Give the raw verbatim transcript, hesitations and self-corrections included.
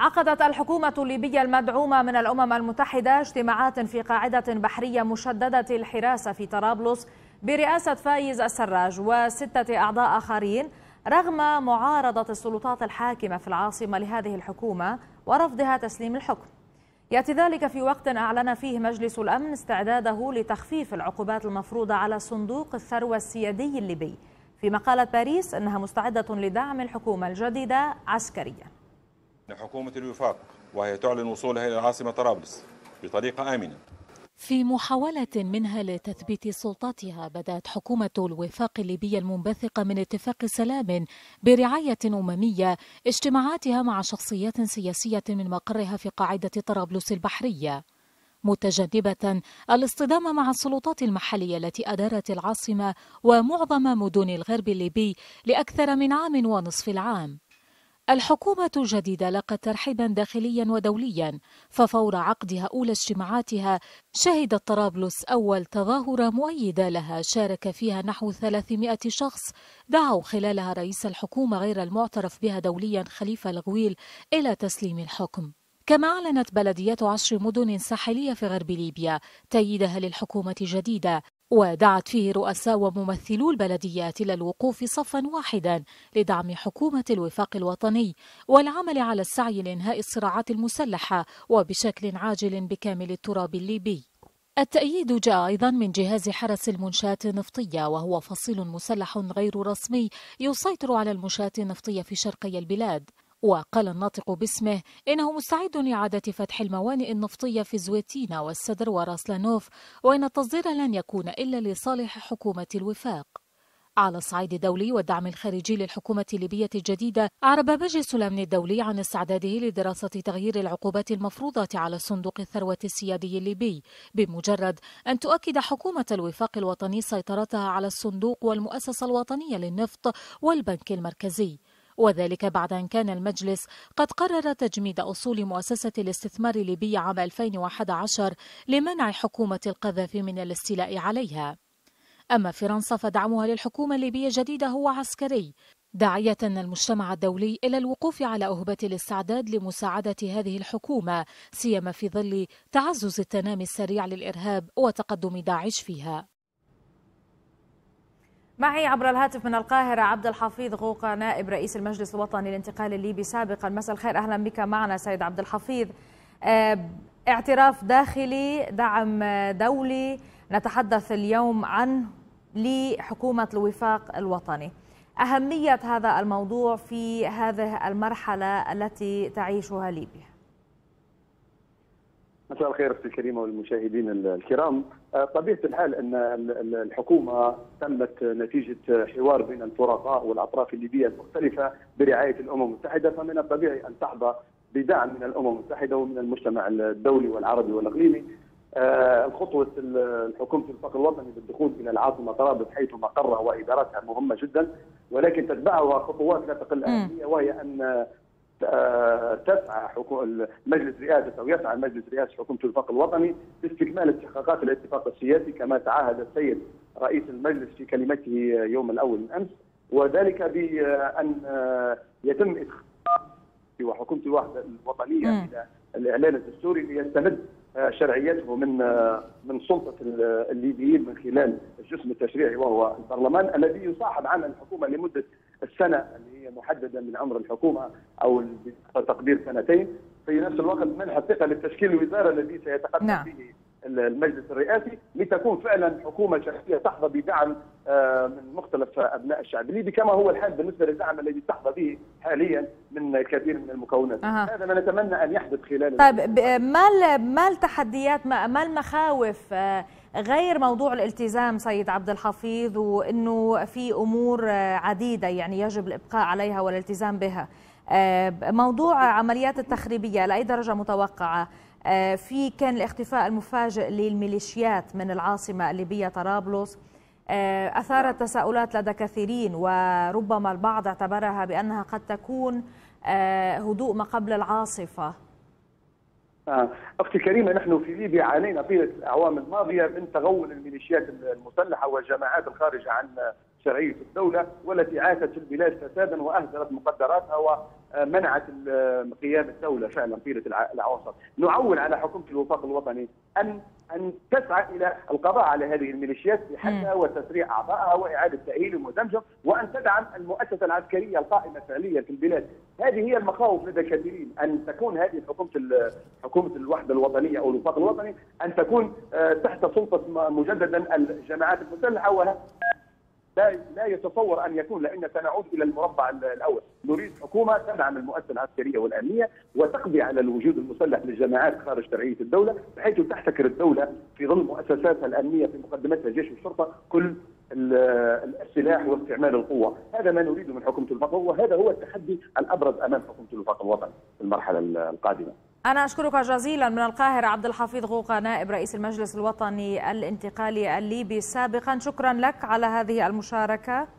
عقدت الحكومة الليبية المدعومة من الأمم المتحدة اجتماعات في قاعدة بحرية مشددة الحراسة في طرابلس برئاسة فايز السراج وستة أعضاء آخرين، رغم معارضة السلطات الحاكمة في العاصمة لهذه الحكومة ورفضها تسليم الحكم. يأتي ذلك في وقت أعلن فيه مجلس الأمن استعداده لتخفيف العقوبات المفروضة على صندوق الثروة السيادي الليبي، فيما قالت باريس أنها مستعدة لدعم الحكومة الجديدة عسكريا. حكومة الوفاق وهي تعلن وصولها إلى العاصمة طرابلس بطريقة آمنة. في محاولة منها لتثبيت سلطتها، بدأت حكومة الوفاق الليبية المنبثقة من اتفاق سلام برعاية أممية اجتماعاتها مع شخصيات سياسية من مقرها في قاعدة طرابلس البحرية، متجنبة الاصطدام مع السلطات المحلية التي أدارت العاصمة ومعظم مدن الغرب الليبي لأكثر من عام ونصف العام. الحكومة الجديدة لقت ترحيبا داخليا ودوليا، ففور عقدها أولى اجتماعاتها شهدت طرابلس أول تظاهرة مؤيدة لها شارك فيها نحو ثلاثمائة شخص دعوا خلالها رئيس الحكومة غير المعترف بها دوليا خليفة الغويل إلى تسليم الحكم. كما أعلنت بلديات عشر مدن ساحلية في غرب ليبيا تأييدها للحكومة الجديدة، ودعت فيه رؤساء وممثلو البلديات إلى الوقوف صفا واحدا لدعم حكومة الوفاق الوطني والعمل على السعي لإنهاء الصراعات المسلحة وبشكل عاجل بكامل التراب الليبي. التأييد جاء أيضا من جهاز حرس المنشآت النفطية، وهو فصيل مسلح غير رسمي يسيطر على المنشآت النفطية في شرقي البلاد، وقال الناطق باسمه إنه مستعد لإعادة فتح الموانئ النفطية في زويتينا والسدر وراس لانوف، وإن التصدير لن يكون إلا لصالح حكومة الوفاق. على الصعيد الدولي والدعم الخارجي للحكومة الليبية الجديدة، أعرب مجلس الأمن الدولي عن استعداده لدراسة تغيير العقوبات المفروضة على صندوق الثروة السيادي الليبي، بمجرد أن تؤكد حكومة الوفاق الوطني سيطرتها على الصندوق والمؤسسة الوطنية للنفط والبنك المركزي، وذلك بعد أن كان المجلس قد قرر تجميد أصول مؤسسة الاستثمار الليبي عام ألفين وأحد عشر لمنع حكومة القذافي من الاستيلاء عليها. أما فرنسا فدعمها للحكومة الليبية الجديدة هو عسكري، داعية المجتمع الدولي إلى الوقوف على أهبة الاستعداد لمساعدة هذه الحكومة، سيما في ظل تعزز التنامي السريع للإرهاب وتقدم داعش فيها. معي عبر الهاتف من القاهرة عبد الحفيظ غوقة، نائب رئيس المجلس الوطني للانتقال الليبي سابقا. مساء الخير، أهلا بك معنا سيد عبد الحفيظ. اعتراف داخلي، دعم دولي نتحدث اليوم عنه لحكومة الوفاق الوطني، أهمية هذا الموضوع في هذه المرحلة التي تعيشها ليبيا. مساء الخير أختي الكريمة والمشاهدين الكرام. طبيعة الحال أن الحكومة تمت نتيجة حوار بين الفرقاء والأطراف الليبية المختلفة برعاية الأمم المتحدة، فمن الطبيعي أن تحظى بدعم من الأمم المتحدة ومن المجتمع الدولي والعربي والإقليمي. الخطوة الحكومة الوفاق الوطني بالدخول إلى العاصمة طرابلس حيث مقرها وإدارتها مهمة جدا، ولكن تتبعها خطوات لا تقل أهمية، وهي أن تسعى مجلس رئاسة أو يسعى مجلس رئاسة حكومة الوفاق الوطني لاستكمال استحقاقات الاتفاق السياسي كما تعهد السيد رئيس المجلس في كلمته يوم الأول من أمس، وذلك بأن يتم إدخال حكومة الوحدة الوطنية إلى الإعلان الدستوري ليستمد شرعيته من من سلطة الليبيين من خلال الجسم التشريعي وهو البرلمان، الذي يصاحب عمل الحكومة لمدة السنة اللي هي محددة من عمر الحكومة أو تقدير سنتين، في نفس الوقت منح الثقة للتشكيل الوزارة الذي سيتقدم نعم. فيه المجلس الرئاسي لتكون فعلا حكومة شرعية تحظى بدعم من مختلف أبناء الشعب الليبي، كما هو الحال بالنسبة للدعم الذي تحظى به حاليا من الكثير من المكونات. أه. هذا ما نتمنى أن يحدث خلال. طيب، ما ما التحديات، ما المخاوف غير موضوع الالتزام سيد عبد الحفيظ، وأنه في أمور عديدة يعني يجب الإبقاء عليها والالتزام بها؟ موضوع عمليات التخريبية لأي درجة متوقعة؟ في كان الاختفاء المفاجئ للميليشيات من العاصمة الليبية طرابلس أثارت تساؤلات لدى كثيرين، وربما البعض اعتبرها بأنها قد تكون هدوء ما قبل العاصفة. أختي الكريمة، نحن في ليبيا عانينا طيلة الأعوام الماضية من تغول الميليشيات المسلحة والجماعات الخارجة عن شرعية الدولة، والتي عاشت البلاد فسادا وأهدرت مقدراتها منعت قيام الدولة فعلا طيلة العواصف. نعول على حكومة الوفاق الوطني أن أن تسعى إلى القضاء على هذه الميليشيات بحثها وتسريع أعضائها وإعادة تأهيلهم ودمجهم، وأن تدعم المؤسسة العسكرية القائمة فعليا في البلاد. هذه هي المخاوف لدى الكثيرين، أن تكون هذه حكومة حكومة الوحدة الوطنية أو الوفاق الوطني أن تكون تحت سلطة مجددا الجماعات المسلحة، وهذا لا يتصور أن يكون، لأن سنعود إلى المربع الأول. نريد حكومة تدعم المؤسسة العسكرية والأمنية وتقضي على الوجود المسلح للجماعات خارج شرعية الدولة، بحيث تحتكر الدولة في ظل مؤسساتها الأمنية في مقدمتها جيش والشرطة كل السلاح واستعمال القوة. هذا ما نريده من حكومة الوفاق، وهذا هو التحدي الأبرز أمام حكومة الوفاق الوطني في المرحلة القادمة. أنا أشكرك جزيلا من القاهرة عبد الحفيظ غوقة، نائب رئيس المجلس الوطني الانتقالي الليبي سابقا، شكرا لك على هذه المشاركة.